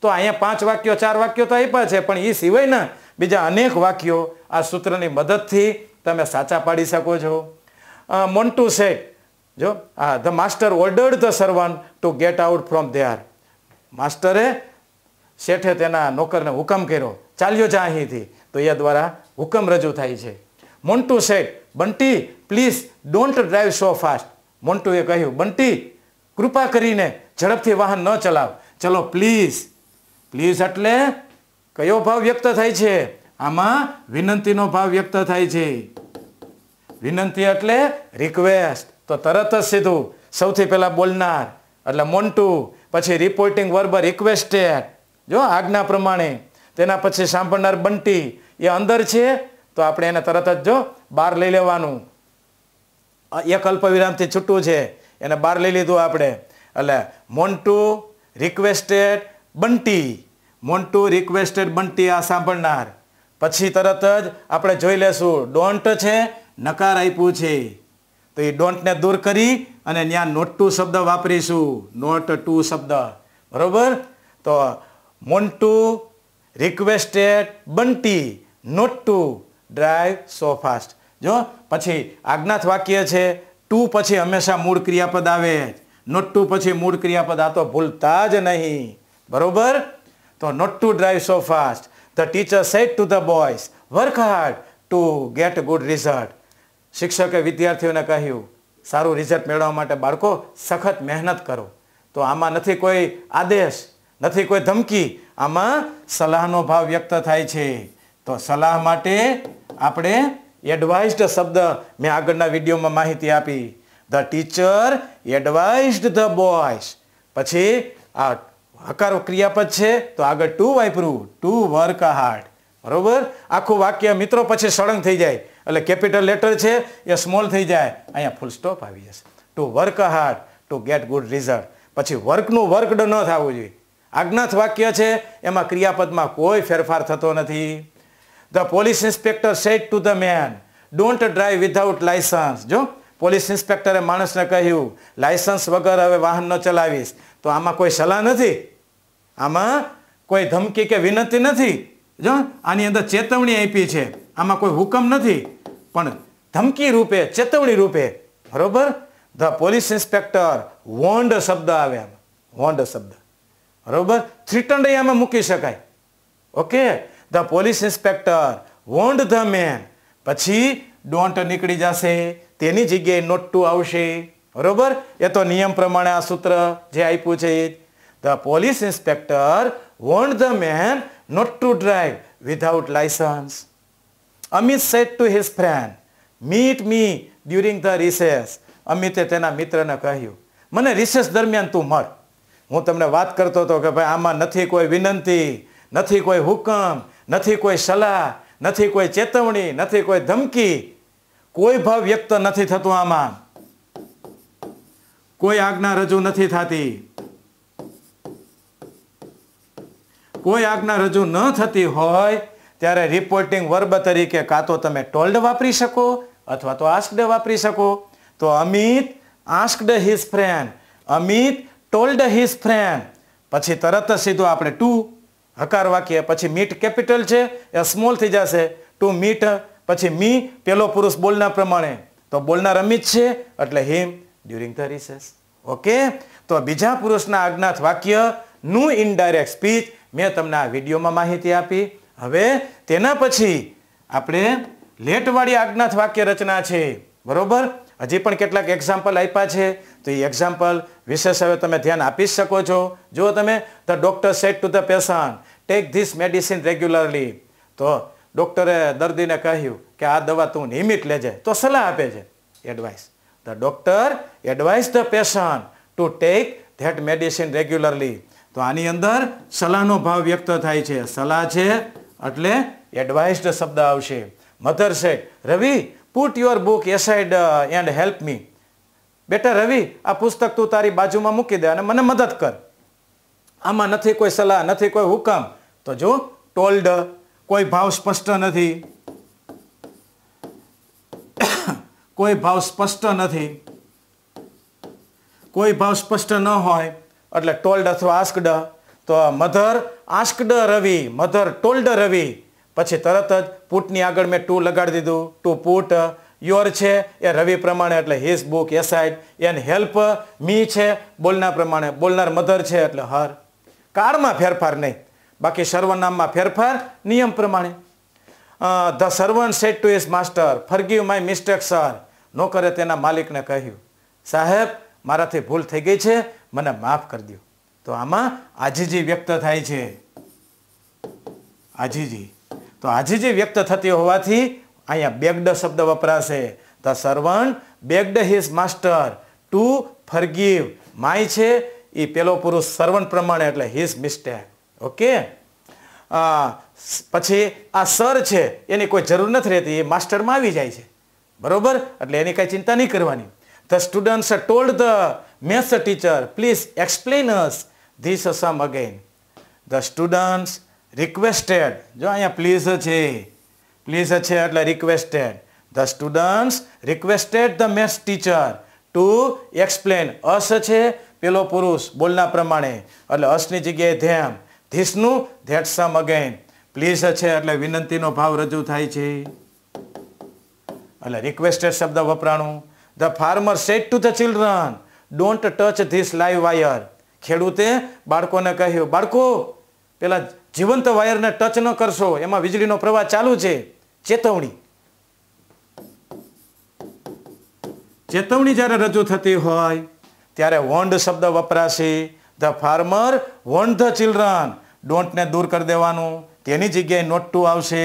તો અહીંયા 5 વાક્યો 4 વાક્યો તો આપ્યા છે, પણ એ સિવાયના બીજા અનેક વાક્યો આ સૂત્રની મદદથી તમે સાચા પાડી શકો છો. મોન્ટુ સેટ જો the master ordered the servant to get out from there. માસ્ટરે શેઠે તેના નોકરને હુકમ કર્યો, ચાલ્યો જા અહીંથી, તો એ દ્વારા હુકમ રજૂ થાય છે. Montu said Bunty please don't drive so fast. મોન્ટુએ કહ્યું બંટી કૃપા કરીને ઝડપથી વાહન ન ચલાવ. ચલો પ્લીઝ, પ્લીઝ એટલે કયો ભાવ વ્યક્ત થાય છે? આમાં વિનંતીનો ભાવ વ્યક્ત થાય છે. વિનંતી એટલે રિક્વેસ્ટ. તો તરત જ સીધું સૌથી પહેલાં બોલનાર એટલે મોન્ટુ, પછી રિપોર્ટિંગ વર્બ રિક્વેસ્ટેડ જો આજ્ઞા પ્રમાણે, તેના પછી સાંભળનાર બંટી. એ અંદર છે તો આપણે એને તરત જ જો બહાર લઈ લેવાનું. એક અલ્પ વિરામથી છૂટું છે, એને બહાર લઈ લીધું આપણે. એટલે મોન્ટુ રિક્વેસ્ટેડ બંટી, મોન્ટુ રિક્વેસ્ટેડ બંટી, આ સાંભળનાર. પછી તરત જ આપણે જોઈ લેશું ડોન્ટ છે, નકાર આપ્યું છે, તો એ ડોન્ટને દૂર કરી અને ત્યાં નોટ ટુ શબ્દ વાપરીશું. નોટ ટુ શબ્દ બરાબર. તો Montu requested Bunty not to drive so fast. જો પછી આજ્ઞાર્થ વાક્ય છે, ટુ પછી હંમેશા મૂળ ક્રિયાપદ આવે જ. નોટ ટુ પછી મૂળ ક્રિયાપદ, આ તો ભૂલતા જ નહીં, બરોબર. તો not to drive so fast. The teacher said to the boys work hard to get good result. શિક્ષકે વિદ્યાર્થીઓને કહ્યું સારું રિઝલ્ટ મેળવવા માટે બાળકો સખત મહેનત કરો. તો આમાં નથી કોઈ આદેશ, નથી કોઈ ધમકી, આમાં સલાહનો ભાવ વ્યક્ત થાય છે. તો સલાહ માટે આપણે એડવાઇઝડ શબ્દ મેં આગળના વિડીયોમાં માહિતી આપી. The teacher advised the boys. પછી આ હકાર ક્રિયાપદ છે તો આગળ ટુ વાપરું, ટુ વર્ક હાર્ડ, બરોબર. આખું વાક્ય મિત્રો પછી સળંગ થઈ જાય, એટલે કેપિટલ લેટર છે એ સ્મોલ થઈ જાય, અહીંયા ફૂલ સ્ટોપ આવી જશે. To work hard to get good result. પછી વર્કનું વર્કડ ન થવું જોઈએ. આજ્ઞાર્થ વાક્ય છે, એમાં ક્રિયાપદમાં કોઈ ફેરફાર થતો નથી. The police inspector said to the man, "Don't drive without license." જો પોલીસ ઇન્સ્પેક્ટરે માણસને કહ્યું લાયસન્સ વગર હવે વાહન ન ચલાવીશ. તો આમાં કોઈ સલાહ નથી, આમાં કોઈ ધમકી કે વિનંતી નથી. જો આની અંદર ચેતવણી આપી છે, આમાં કોઈ હુકમ નથી પણ ધમકી રૂપે, ચેતવણી રૂપે, બરોબર. ધ પોલીસ ઇન્સ્પેક્ટર વોર્ન્ડ શબ્દ આવે, આમાં વોર્ન્ડ શબ્દ, બરોબર. થ્રીટન્ડ આમાં મૂકી શકાય. Okay. The police inspector warned the man. પછી ડોન્ટ નીકળી જશે, તેની જગ્યાએ નોટ ટુ આવશે, બરોબર. એ તો નિયમ પ્રમાણે આ સૂત્ર જે આપ્યું છે એ. The police inspector warned the man not to drive without licence. Amit said to his friend meet me during the recess. અમિતે તેના મિત્રને કહ્યું મને રિસેસ દરમિયાન તું મળ. હું તમને વાત કરતો હતો કે ભાઈ આમાં નથી કોઈ વિનંતી, નથી કોઈ હુકમ, નથી કોઈ સલાહ, નથી કોઈ ચેતવણી, નથી કોઈ ધમકી, કોઈ ભાવ વ્યક્ત નથી થતો, આમાં કોઈ આજ્ઞા રજૂ નથી થતી. કોઈ આજ્ઞા રજૂ ન થતી હોય ત્યારે રિપોર્ટિંગ વર્બ તરીકે કાં તો તમે ટોલ્ડ વાપરી શકો અથવા તો આસ્ક્ડ વાપરી શકો. તો Amit asked his friend, Amit told his friend. પછી તરત સીધું આપણે ટુ હકાર વાક્ય, પછી મીટ કેપિટલ છે એ સ્મોલ થઈ જશે, ટુ મીટ. પછી મી પેલો પુરુષ બોલનાર પ્રમાણે, તો બોલનાર અમિત છે એટલે him during the recess. Okay. તો બીજા પુરુષના આજ્ઞાર્થ વાક્યનું ઇનડાયરેક્ટ સ્પીચ મેં તમને આ વિડીયોમાં માહિતી આપી. હવે તેના પછી આપણે લેટવાળી આજ્ઞાર્થ વાક્ય રચના છે, બરોબર. હજી પણ કેટલાક એક્ઝામ્પલ આપ્યા છે, તો એ એક્ઝામ્પલ વિશેષ હવે તમે ધ્યાન આપી શકો છો. જો તમે the doctor said to the patient take this medicine regularly. તો ડૉક્ટરે દર્દીને કહ્યું કે આ દવા તું નિયમિત લેજે, તો સલાહ આપે છે advice. The doctor advise the patient to take that medicine regularly. તો આની અંદર સલાહનો ભાવ વ્યક્ત થાય છે, સલાહ છે એટલે એડવાઇઝડ શબ્દ આવશે. Mother said Ravi put your book aside and help me. બેટા રવિ આ પુસ્તક તું તારી બાજુમાં મૂકી દે અને મને મદદ કર. આમાં નથી કોઈ સલાહ, નથી કોઈ હુકમ. તો જો ટોલ્ડ, કોઈ ભાવ સ્પષ્ટ નથી. कोई भाव स्पष्ट नहीं, कोई भाव स्पष्ट न होय एटले टोल्ड अथवा आस्क्ड। तो mother asked Ravi, mother told Ravi, पछी तरत ज पुटनी आगळ में टू लगाड़ी दीधुं। टू पुट योर छे ए रवि प्रमाणे एटले his book aside, and help me छे बोलना प्रमाणे, बोलनार मधर छे एटले हर। काळमां फेरफार नहीं, बाकी सर्वनाममां फेरफार नियम प्रमाणे। The servant said to his master forgive my mistake sir, નોકરે તેના માલિકને કહ્યું સાહેબ મારાથી ભૂલ થઈ ગઈ છે મને માફ કરી દો। તો આમાં આજીજી વ્યક્ત થાય છે, આજીજી। તો આજીજી વ્યક્ત થતી હોવાથી અહીંયા બેગ્ડ શબ્દ વપરાશે। The servant begged his master to forgive, my છે એ પેલો પુરુષ સર્વન્ટ પ્રમાણે એટલે હિઝ મિસ્ટેક। ઓકે पछी आ सर है एनी कोई जरूर नहीं रहती, ये मास्टर में आ जाए बराबर, एटले एनी काई चिंता नहीं करवानी। The students told the maths teacher please explain us this sum again. The students requested, जो अँ प्लीज है, प्लीज है एटले requested. The students requested the maths teacher to explain, us है पेलो पुरुष बोलना प्रमाणे एटले असनी जगह धेम, धीसनु धेट सम अगेन, प्लीज है एटले विनंती भाव रजू थाय छे एटले रिक्वेस्टेड शब्द वपराणो। The farmer said to the children don't touch this live wire, खेडूते बाळकोने कह्युं बाळको पेला जीवंत वायर ने टच न करशो एमां वीजळीनो प्रवाह चालू छे, चेतवणी। चेतवणी ज्यारे रजू थती होय त्यारे वॉर्न्ड शब्द वपराशे। The farmer warned the children, don't ने दूर कर देवानुं, तेनी जग्याए नोट टू आवशे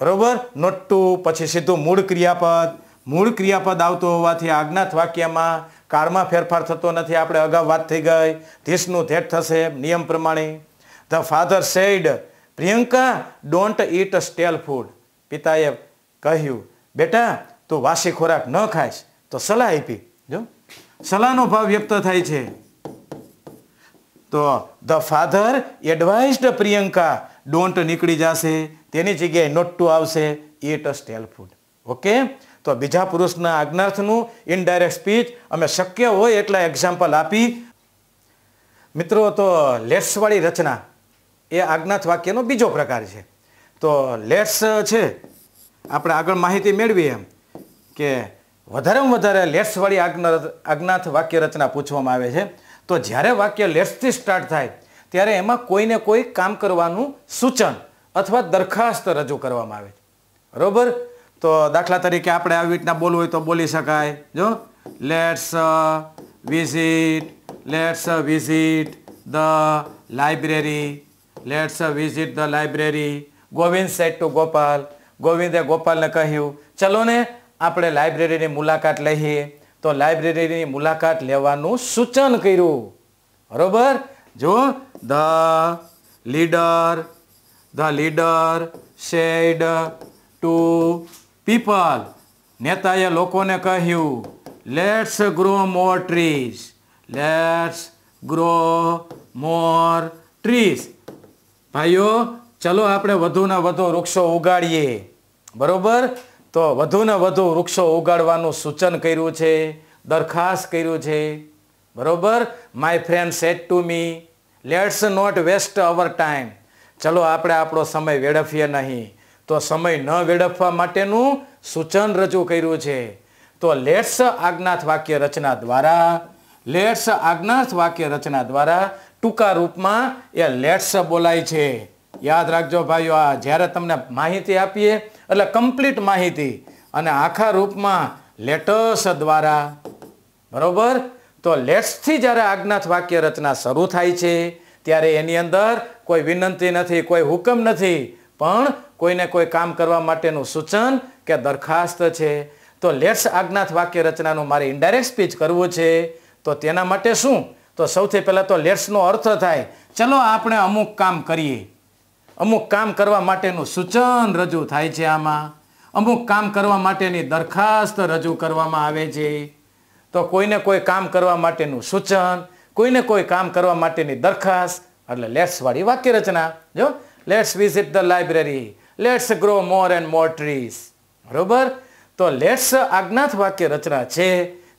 बरोबर। नोट टू पछी सीधुं मूळ क्रियापद, मूळ क्रियापद आवतो होवाथी आज्ञात वाक्यमां काळमां फेरफार थतो नथी, आपणे अगाऊ वात थई गई। धीसनुं धेट थशे नियम प्रमाणे। The father said Priyanka don't eat stale food, पिताए कह्युं बेटा तू वासी खोराक न खाईश। तो सलाह आपी, जो सलाहनो भाव व्यक्त थाय छे। तो the father advised Priyanka don't निकली जाशे, तेनी जग्याए नोट टू आवशे ईट स्टेल फूड। ओके, तो बीजा पुरुषना आज्ञार्थनु इनडायरेक्ट स्पीच अमे शक्य होय एटला एक्जाम्पल आपी। मित्रों, तो लेट्स वाली रचना ए आज्ञार्थ वाक्यनो बीजो प्रकार छे। तो लेट्स छे, आपणे आगळ माहिती मेळवीए एम के वधारेमां वधारे लेट्स वाली आज्ञार्थ वाक्य रचना पूछवामां आवे छे। तो ज्यारे वाक्य लेट्स थी स्टार्ट थाय त्यारे एमां कोईने कोई काम करवानुं सूचन अथवा दरखास्त रजू करवामां आवे छे बरोबर। तो दाखला तरीके आपणे આવી રીતના બોલવું હોય તો બોલી શકાય, જો let's visit the library, let's visit the library. Govind said to Gopal, ગોવિંદે ગોપાલને કહ્યું ચલો ને આપણે લાઇબ્રેરીની મુલાકાત લઈએ। तो लाइब्रेरी मुलाकात लेवानुं सूचन कर्युं बरोबर। जो the leader said to people, नेताए लोकोने कह्युं लेट्स ग्रो मोर ट्रीज, भाईओ चलो आपणे वधु ने वधु वृक्षो उगाड़ीए बरोबर। तो वधु ने वधु वृक्षो उगाड़वानुं सूचन कर्युं छे, दरखास्त कर्युं छे बरोबर। My friend said to me let's not waste our time, चलो आपणे आपणो समय वेड़फीए नहीं। तो समय न वेड़फवा माटेनुं सूचन रजू कर्युं छे। तो लेट्स आज्ञार्थ वाक्य रचना द्वारा, लेट्स आज्ञार्थ वाक्य रचना द्वारा टूका रूप में ए लेट्स बोलाय छे। याद राखजो भाईओ, आ ज्यारे तमने माहिती आपीए एटले कम्प्लीट माहिती अने आखा रूप में लेट्स द्वारा बरोबर। तो लेट्स थी ज्यारे आज्ञार्थ वाक्य रचना शरू थाय छे त्यारे एनी अंदर कोई विनंती नथी, कोई हुकम नथी, पण कोईने कोई काम करवा माटेनुं सूचन के दरखास्त छे। तो लेट्स आज्ञार्थ वाक्य रचनानुं मारे इनडायरेक्ट स्पीच करवुं छे, तो तेना माटे शुं? तो सौथी पहेला तो लेट्स नो अर्थ थाय चलो आपणे अमुक काम करीए, अमुक काम करवा माटेनुं सूचन रजू थाय छे। आमां अमुक काम करवा माटेनी दरखास्त रजू करवामां आवे छे। तो कोईने कोई काम करवा माटेनुं सूचन, कोईने कोई काम करवा माटेनी दरखास्त एटले लेट्स वाળી વાક્ય રચના, જો let's visit the library, let's grow more and more trees બરોબર। तो लेट्स आज्ञार्थ वाक्य रचना है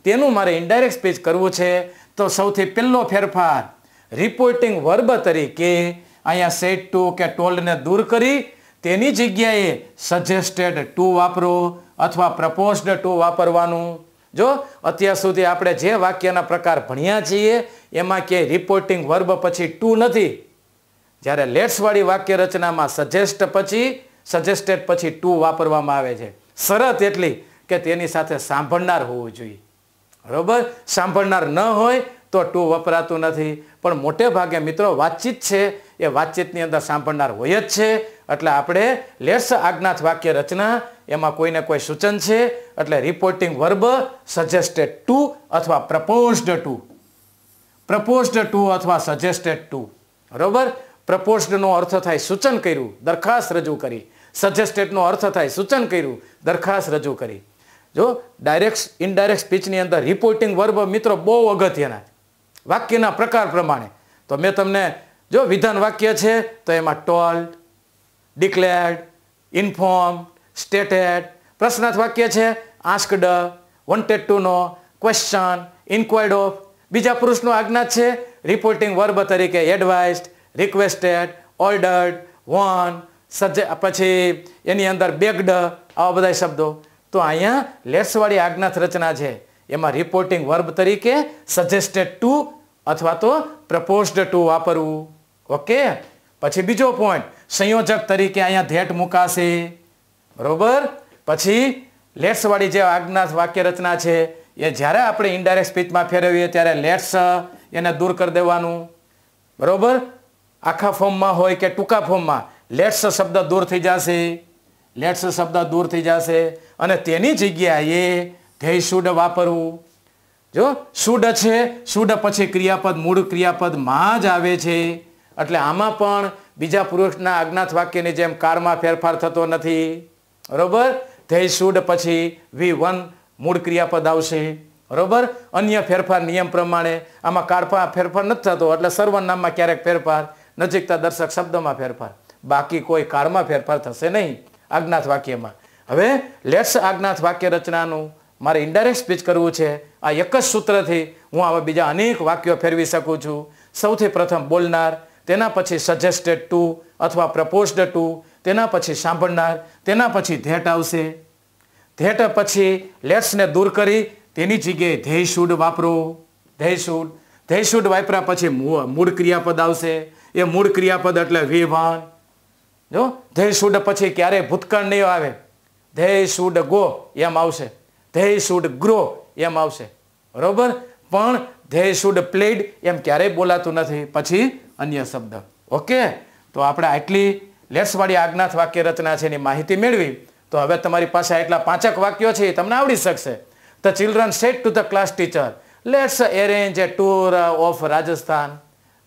तेनु मारे इनडायरेक्ट स्पीच करवू है। तो सौथी पहलो फेरफार रिपोर्टिंग वर्ब तरीके अहींया सेड टू के टोल्ड ने दूर करी तेनी जग्याए सजेस्टेड टू वापरो अथवा प्रपोज्ड टू वापरवानुं। जो अत्यार सुधी आपणे जे वाक्यना प्रकार भण्या छीए एमां के रिपोर्टिंग वर्ब पछी टू नथी, ज्यारे लेट्स वाळी वाक्य रचनामां सजेस्ट पछी सजेस्टेड पछी टू वापरवामां आवे छे। शरत एटली के तेनी साथे सांभळनार होवो जोईए, बरोबर। सांभळनार न होय तो टू वपरातु नथी, पण मोटे भागे मित्रों वातचीत छे ए वातचीतनी अंदर सांभळनार होय ज छे। एटले आपणे लेट्स आज्ञार्थ वाक्य रचना एमां कोईने कोई सूचन छे एटले रिपोर्टिंग वर्ब सजेस्टेड टू अथवा प्रपोज्ड टू, प्रपोज्ड टू अथवा सजेस्टेड टू, बरोबर। प्रपोज्ड नो अर्थ थाय सूचन कर्युं, दरखास्त रजू करी। सजेस्टेड नो अर्थ थाय सूचन कर्युं, दरखास्त रजू करी। जो डायरेक्ट इनडायरेक्ट स्पीचनी अंदर रिपोर्टिंग वर्ब मित्रों बहु अगत्यना है वाक्यना प्रकार प्रमाणे। तो मैं तमने जो विधान वाक्य है तो एमां टोल्ड, डिक्लेयर्ड, इन्फॉर्म, स्टेटेड। प्रश्नार्थ वाक्य है asked, wanted to know, question, inquired of. बीजा पुरुषनो आज्ञार्थ है रिपोर्टिंग वर्ब तरीके एडवाइस्ड, रिक्वेस्टेड, ऑर्डर्ड, वॉर्न, पछी एनी अंदर बेग्ड, आवा बधा शब्दों। तो अहींया लेट्सवाड़ी आज्ञार्थ रचना है एमां रिपोर्टिंग वर्ब तरीके सजेस्टेड टू अथवा तो प्रपोज्ड टू वापरवुं। ओके, पछी बीजो पॉइंट संयोजक तरीके अहींया धेट मुकाशे, बरोबर। पछी लेट्सवाड़ी जे आज्ञार्थ वाक्य रचना है ये ज्यारे आपणे इनडायरेक्ट स्पीच में फेरवीए त्यारे लेट्स एने दूर कर देवानुं, बरोबर। आखा फॉर्म में होय के टूका फॉर्म में लेट्स शब्द दूर थी जाशे, लेट्स शब्द दूर थी जाशे अने तेनी जग्याए धे शुड वापरवुं। जो शुड छे, शुड पछी क्रियापद मूळ क्रियापद मां ज आवे छे, एटले आमां पण बीजा पुरुषना आज्ञार्थ वाक्यनी जेम कारणमां फेरफार थतो नथी, बरोबर। धे शुड पछी वी वन मूळ क्रियापद आवशे, बरोबर। अन्य फेरफार नियम प्रमाणे आमां कारणमां फेरफार नथी थतो, एटले सर्वनाममां क्यारेक फेरफार, नजीकता दर्शक शब्दमां फेरफार, बाकी कोई कारणमां फेरफार थशे नहीं आज्ञार्थ वाक्यमां। हवे लेट्स आज्ञार्थ वाक्य रचनानुं मारे इनडायरेक्ट स्पीच करवुं छे। आ एक ज सूत्रथी हुं आवा बीजा अनेक वाक्यो फेरवी शकું છું। સૌથી પ્રથમ બોલનાર, તેના પછી સજેસ્ટેડ ટુ અથવા પ્રપોઝડ ટુ, તેના પછી સાંભળનાર, તેના પછી ધેટ આવશે। ધેટ પછી લેટ્સને દૂર કરી તેની જગ્યાએ ધે શુડ વાપરો। ધે શુડ, ધે શુડ વાપરા પછી મૂળ ક્રિયાપદ આવશે, એ મૂળ ક્રિયાપદ એટલે વી વન। जो धे शुड पछी क्यारे भूतकाळ नहीं आवे, धे शुड गो एम आवशे, धे शुड ग्रो एम आवशे, बरोबर। पण धे शुड प्लेड एम क्यारे बोलातुं नथी, पछी अन्य शब्द। ओके, तो आपणे आटली लेट्सवाड़ी आज्ञार्थ वाक्य रचना छे एनी माहिती मेळवी। तो हवे तमारी पासे आटला पांचक वाक्यो छे तमने आवडी शकशे। The children said to the class teacher let's arrange a tour of Rajasthan.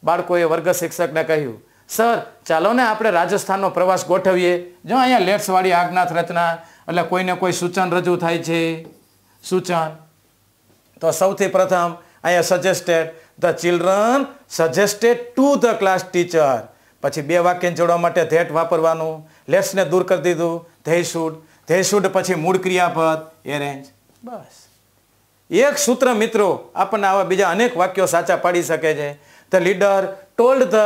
बाळकोए वर्ग शिक्षकने कह्युं सर चालो ने आपणे राजस्थाननो प्रवास गोठवीए। जो अहींया लेट्सवाड़ी आज्ञार्थ रचना एटले कोईने कोई सूचन रजू थाय छे, सूचन। तो सौथी प्रथम अहींया suggested, the children suggested to the class teacher. पछी बे वाक्यने जोडवा माटे धेट वापरवानुं, लेट्सने दूर करी दीधुं, धे शुड, धे शुड पछी मूळ क्रियापद एरेन्ज। बस एक सूत्र मित्रों आपणे आवा बीजा अनेक वाक्यो साचा पाडी शके छे। The leader told the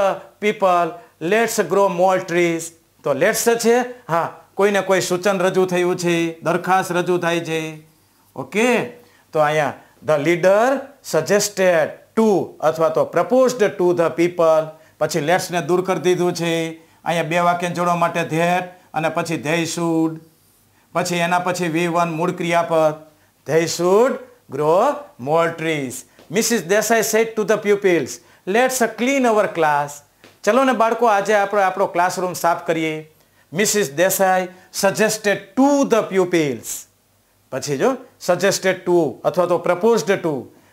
people let's grow more trees. તો લેટ્સ છે હા કોઈને કોઈ સૂચન રજૂ થયું છે, દરખાસ્ત રજૂ થાય છે। ઓકે, તો અહીંયા ધ લીડર સજેસ્ટેડ ટુ અથવા તો પ્રપોઝડ ટુ ધ પીપલ, પછી લેટ્સને દૂર કરી દીધું છે। અહીંયા બે વાક્યને જોડવા માટે ધેટ અને પછી ધે શુડ, પછી એના પછી વી વન મૂળ ક્રિયાપદ, they should grow more trees. Mrs Desai said to the pupils let's clean our class. चलो ने बाळको आज आप क्लासरूम साफ करिए। Mrs Desai suggested to the pupils. पछी जो सजेस्टेड टू अथवा तो प्रपोज्ड टू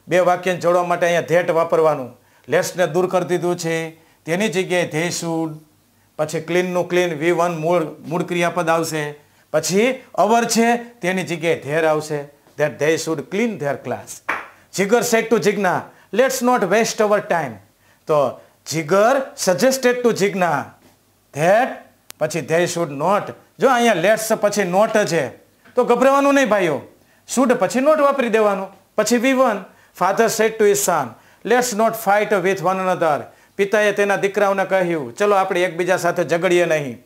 बे वाक्यने जोड़वा माटे अहींया धेट वापरवानुं, लेट्स ने दूर करी दीधुं छे तेनी जग्याए धे शुड, पछी क्लीन नु क्लीन वी वन मूळ क्रियापद आवशे, पछी अवर छे तेनी जग्याए धेर आवशे, that they should clean their class. Jigar said to Jigna let's not waste our time. तो जिगर सजेस्टेड टू जिग्ना धेट पछी धे शुड नॉट। जो अहींया लेट्स पछी नॉट है તો ગભરાવાનું નહીં ભાઈઓ. શુડ પછી નોટ વાપરી દેવાનો. પછી V1 father said to his son let's not fight with one another. પિતાએ તેના દીકરાઓને કહ્યું ચલો આપણે એકબીજા સાથે ઝઘડીએ નહીં.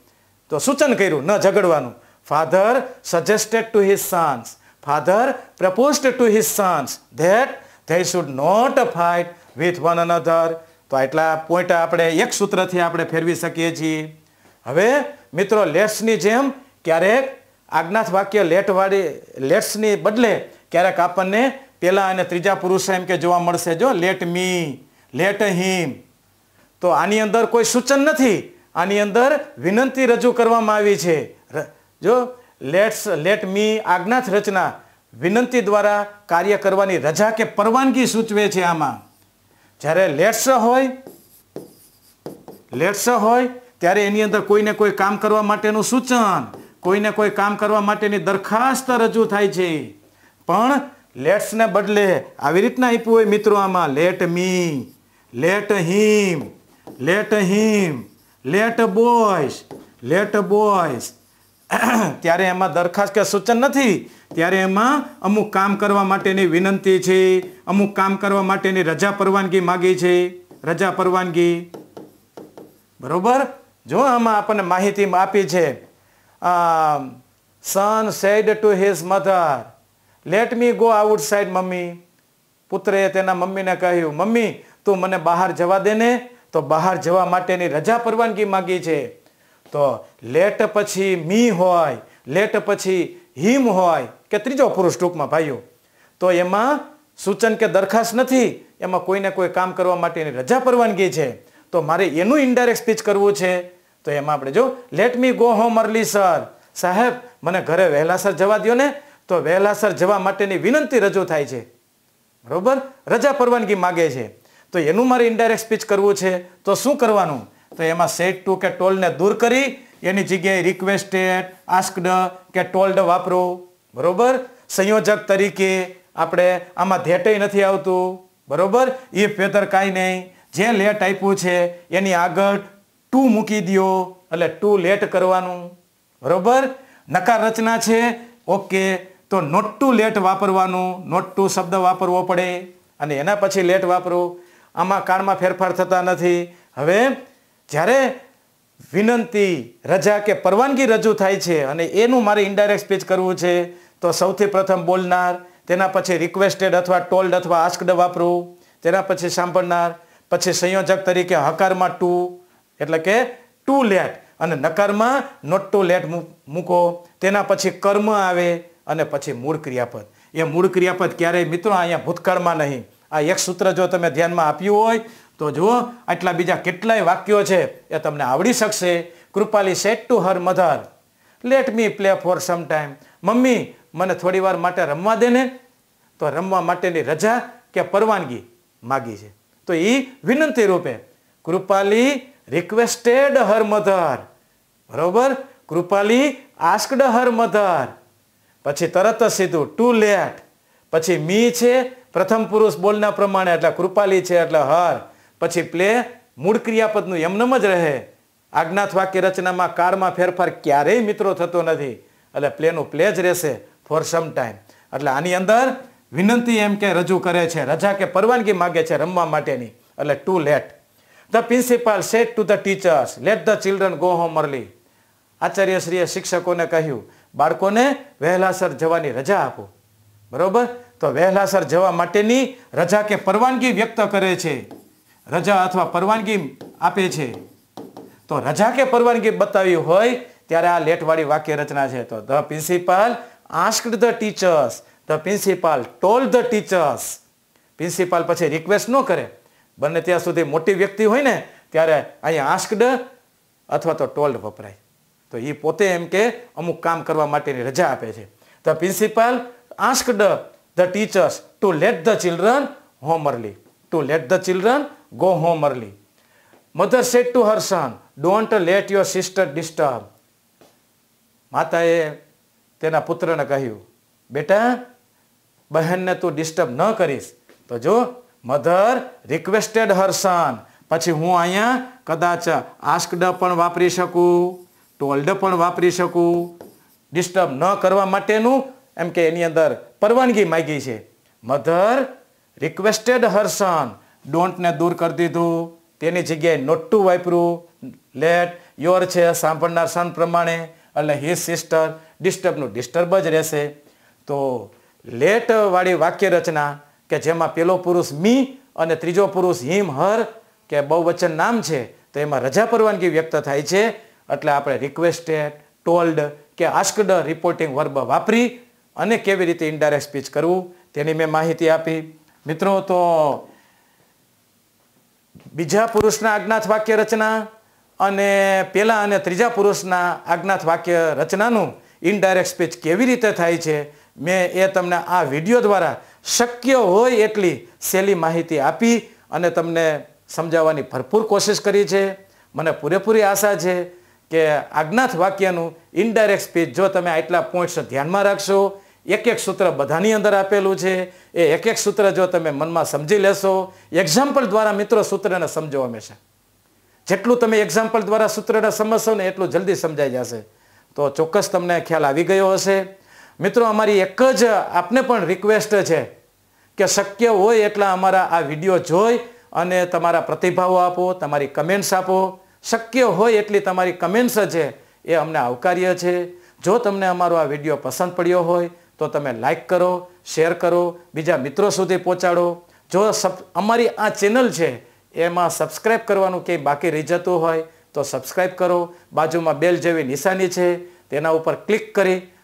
તો સૂચન કર્યું ન ઝઘડવાનું. Father suggested to his sons father proposed to his sons that they should not fight with one another. તો આટલા પોઈન્ટ આપણે એક સૂત્રથી આપણે ફેરવી શકીએ છીએ. હવે મિત્રો લેટ્સની જેમ ક્યારેક આજ્ઞાર્થ વાક્ય લેટવાળી લેટ્સની બદલે ક્યારેક આપણને પહેલા અને ત્રીજા પુરુષ એમ કે જોવા મળશે. જો લેટ મી, લેટ હિમ. તો આની અંદર કોઈ સૂચન નથી, આની અંદર વિનંતી રજૂ કરવામાં આવી છે. જો લેટ મી આજ્ઞાર્થ રચના વિનંતી દ્વારા કાર્ય કરવાની રજા કે પરવાનગી સૂચવે છે આમાં. જ્યારે લેટ્સ હોય ત્યારે એની અંદર કોઈને કોઈ કામ કરવા માટેનું સૂચન, કોઈને કોઈ કામ કરવા માટેની દરખાસ્ત રજૂ થાય છે. પણ લેટ્સને બદલે આવી રીતના આપ્યું હોય મિત્રો આમાં let me, let him, let him, let boys, let boys. ત્યારે એમાં દરખાસ્ત કે સૂચન નથી, ત્યારે એમાં અમુક કામ કરવા માટેની વિનંતી છે, અમુક કામ કરવા માટેની રજા પરવાનગી માગી છે, રજા પરવાનગી. બરોબર. જો આમાં આપણને માહિતી આપી છે. Son said to his mother let me go outside mummy. પુત્રએ તેના મમ્મીને કહ્યું મમ્મી તું મને બહાર જવા દે ને. તો બહાર જવા માટેની રજા પરવાનગી માગી છે. તો લેટ પછી મી હોય, લેટ પછી હિમ હોય કે ત્રીજો પુરુષ ટૂંકમાં ભાઈઓ. તો એમાં સૂચન કે દરખાસ્ત નથી, એમાં કોઈને કોઈ કામ કરવા માટેની રજા પરવાનગી છે. તો મારે એનું ઇનડાયરેક્ટ સ્પીચ કરવું છે. તો એમાં આપણે જો let me go home early sir સાહેબ મને ઘરે વહેલાસર જવા દો ને. તો વહેલાસર જવા માટેની વિનંતી રજૂ થાય છે. બરોબર. રજા પરવાનગી માગે છે. તો એનું મારે ઇનડાયરેક્ટ સ્પીચ કરવું છે. તો શું કરવાનું? તો એમાં સેટ ટુ કે ટોલને દૂર કરી એની જગ્યાએ રિક્વેસ્ટેડ, આસ્કડ કે ટોલ્ડ વાપરો. બરોબર. સંયોજક તરીકે આપણે આમાં ધેટય નથી આવતું. બરોબર. ઇફ વેધર કાંઈ નહીં, જે લેટ આપ્યું છે એની આગળ ટુ મૂકી દો એટલે ટુ લેટ કરવાનું. બરોબર. નકાર રચના છે ઓકે, તો નોટ ટુ લેટ વાપરવાનું, નોટ ટુ શબ્દ વાપરવો પડે અને એના પછી લેટ વાપરો. આમાં કાળમાં ફેરફાર થતા નથી. હવે જ્યારે વિનંતી, રજા કે પરવાનગી રજૂ થાય છે અને એનું મારે ઇનડાયરેક્ટ સ્પીચ કરવું છે. તો સૌથી પ્રથમ બોલનાર, તેના પછી રિક્વેસ્ટેડ અથવા ટોલ્ડ અથવા આસ્કડ વાપરો, તેના પછી સાંભળનાર, પછી સંયોજક તરીકે હકારમાં ટુ એટલે કે ટુ લેટ અને નકારમાં નોટ ટુ લેટ મૂકો. તેના પછી કર્મ આવે અને પછી મૂળ ક્રિયાપદ. એ મૂળ ક્રિયાપદ ક્યારેય મિત્રો અહીંયા ભૂતકાળમાં નહીં. આ એક સૂત્ર જો તમે ધ્યાનમાં આપ્યું હોય તો જુઓ આટલા બીજા કેટલાય વાક્યો છે એ તમને આવડી શકશે. Krupali said to her mother let me play for some time mummy મને થોડી વાર માટે રમવા દે ને. તો રમવા માટેની રજા કે પરવાનગી માગી છે. તો એ વિનંતી રૂપે કૃપાલી રિક્વેસ્ટેડ હર મધર. બરોબર. Krupali asked her mother. પછી તરત જ સીધું ટુ લેટ. પછી મી છે પ્રથમ પુરુષ બોલના પ્રમાણે એટલે કૃપાલી છે એટલે હર. પછી પ્લે મૂળ ક્રિયાપદનું એમનેમ જ રહે. આજ્ઞાર્થ વાક્ય રચનામાં કાળમાં ફેરફાર ક્યારેય મિત્રો થતો નથી એટલે પ્લેનું પ્લે જ રહેશે ફોર સમ ટાઈમ. એટલે આની અંદર વિનંતી એમ કે રજૂ કરે છે, રજા કે પરવાનગી માગે છે રમવા માટેની એટલે to let. The principal said to the teachers let the children go home early. આચાર્યશ્રીએ શિક્ષકોને કહ્યું બાળકોને વહેલાસર જવાની રજા આપો. બરોબર. તો વહેલાસર જવા માટેની રજા કે પરવાનગી વ્યક્ત કરે છે, રજા અથવા પરવાનગી આપે છે. તો રજા કે પરવાનગી બતાવી હોય ત્યારે આ લેટવાળી વાક્ય રચના છે. તો the principal asked the teachers, the principal told the teachers. Principal પછી રિક્વેસ્ટ ન કરે, બને ત્યાં સુધી મોટી વ્યક્તિ હોય ને ત્યારે અહીંયા આસ્ક્ડ અથવા તો ટોલ્ડ વપરાય. તો એ પોતે એમ કે અમુક કામ કરવા માટેની રજા આપે છે. The principal asked the teachers to let the children home early. To let the children go home early. Mother said to her son, "Don't let your sister disturb." માતાએ તેના પુત્રને કહ્યું, બેટા બહેનને તું ડિસ્ટર્બ ન કરીશ. તો જો મધર રિક્વેસ્ટેડ હર સન, પછી હું અહીંયા કદાચ આસ્કડ પણ વાપરી શકું, ટોલ્ડ પણ વાપરી શકું, डिस्टर्ब न करवा माटेनु एम के एनी अंदर परवानगी मांगी छे। Mother requested her son, don't ने दूर कर दीधुं, तेनी जग्याए नोट टू वापरूं, लेट योर छे सांभळनार सन प्रमाणे एटले हिज सिस्टर डिस्टर्ब नु डिस्टर्ब ज रहेशे। तो लेट वाली वाक्य रचना के जेमां पेलो पुरुष मी अने त्रीजो पुरुष हिम हर के बहुवचन नाम छे तो एमां रजा परवानगी व्यक्त थाय छे। एटले आपणे रिक्वेस्टेड, टोल्ड के आस्क्ड रिपोर्टिंग वर्ब वापरी अने केवी रीते इनडायरेक्ट स्पीच करवू तेनी में माहिती आपी। मित्रों, तो बीजा पुरुषना आज्ञार्थ वाक्य रचना अने पेला अने त्रीजा पुरुषना आज्ञार्थ वाक्य रचनानु इनडायरेक्ट स्पीच केवी रीते थाय छे मैं ए तमने आ विडियो द्वारा शक्य होय एटली सहेली माहिती आपी अने तमने समजाववानी भरपूर कोशिश करी छे। मने पूरेपूरी आशा छे के आज्ञार्थ वाक्यनु इनडायरेक्ट स्पीच जो तमे आटला पॉइंट्स ध्यान में राखशो, एक एक सूत्र बधानी अंदर आपेलू छे, एक एक सूत्र जो तमे मन में समझी लेशो। एक्जाम्पल द्वारा मित्रों सूत्र ने समझो, हमेशा जेटलू तमे एक्जाम्पल द्वारा सूत्र ने समझशो ने एटलू जल्दी समझाई जशे। तो चौक्कस तमने ख्याल आवी गयो हशे। मित्रों, अमारी एक ज आपने पण रिक्वेस्ट है कि शक्य होय एटला अमारा आ विडियो जोई अने तमारा प्रतिभाव आपो, तमारी कमेंट्स आपो। शक्य होय एटली तमारी कमेंट्स है ये अमने आवकार्य है। जो तमने अमारो आ विडियो पसंद पड्यो होय तो तमे लाइक करो, शेर करो, बीजा मित्रों सुधी पहोंचाडो। जो अमारी आ चेनल है एमां सब्सक्राइब करवानुं के बाकी रही जतुं होय तो सब्सक्राइब करो, बाजू में बेल जेवी निशानी है तेना उपर क्लिक करी